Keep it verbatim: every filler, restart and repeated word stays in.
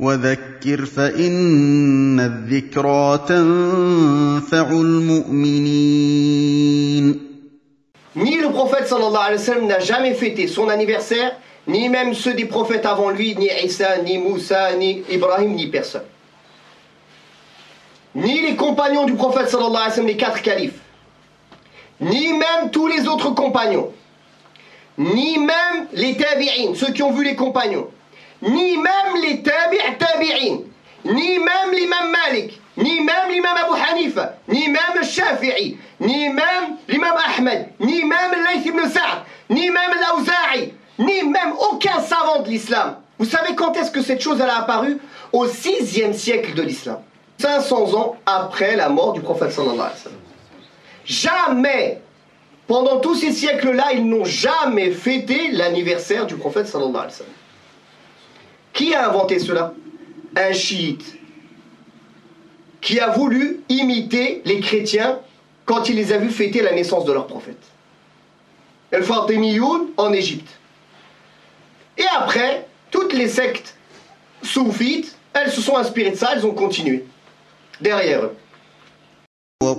وَذَكِّرْ فَإِنَّ الذِّكْرَى تَنْفَعُ الْمُؤْمِنِينَ. Ni le prophète sallallahu alayhi wa sallam n'a jamais fêté son anniversaire, ni même ceux des prophètes avant lui, ni Isa, ni Moussa, ni Ibrahim, ni personne. Ni les compagnons du prophète sallallahu alayhi wa sallam, les quatre califes, ni même tous les autres compagnons, ni même les tabi'in, ceux qui ont vu les compagnons, ni même les tabi' tabi'in, ni même l'imam Malik, ni même l'imam Abu Hanifa, ni même Shafi'i, ni même l'imam Ahmed, ni même Laith ibn Sa'd, ni même l'Auza'i, ni même aucun savant de l'islam. Vous savez quand est-ce que cette chose elle a apparu? Au sixième siècle de l'islam, cinq cents ans après la mort du prophète sallallahu alayhi wa sallam. Jamais, pendant tous ces siècles-là, ils n'ont jamais fêté l'anniversaire du prophète sallallahu alayhi wa sallam. Qui a inventé cela? Un chiite qui a voulu imiter les chrétiens quand il les a vus fêter la naissance de leur prophète. El Fardemioun en Égypte. Et après, toutes les sectes soufites, elles se sont inspirées de ça, elles ont continué derrière eux.